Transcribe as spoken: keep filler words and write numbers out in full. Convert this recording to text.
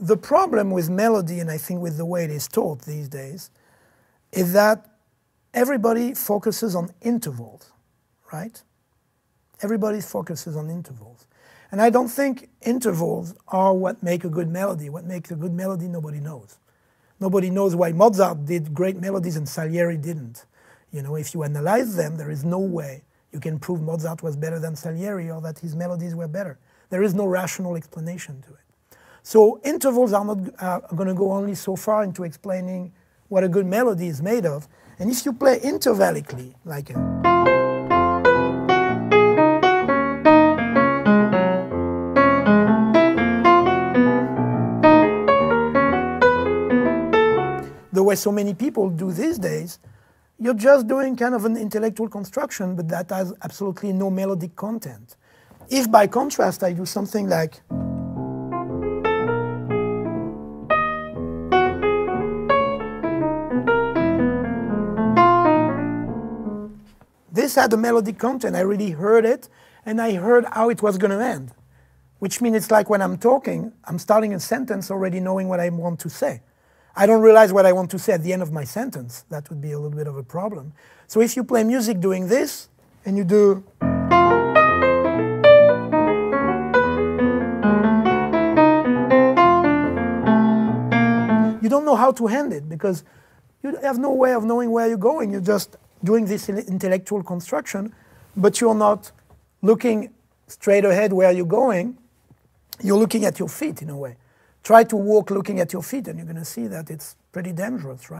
The problem with melody, and I think with the way it is taught these days, is that everybody focuses on intervals, right? Everybody focuses on intervals. And I don't think intervals are what make a good melody. What makes a good melody, nobody knows. Nobody knows why Mozart did great melodies and Salieri didn't. You know, if you analyze them, there is no way you can prove Mozart was better than Salieri or that his melodies were better. There is no rational explanation to it. So intervals are not uh, going to go only so far into explaining what a good melody is made of. And if you play intervallically, like a... the way so many people do these days, you're just doing kind of an intellectual construction, but that has absolutely no melodic content. If by contrast I do something like... this had a melodic content, I really heard it, and I heard how it was going to end. Which means it's like when I'm talking, I'm starting a sentence already knowing what I want to say. I don't realize what I want to say at the end of my sentence. That would be a little bit of a problem. So if you play music doing this, and you do... you don't know how to end it, because you have no way of knowing where you're going. You're just doing this intellectual construction, but you're not looking straight ahead where you're going. You're looking at your feet, in a way. Try to walk looking at your feet, and you're going to see that it's pretty dangerous, right?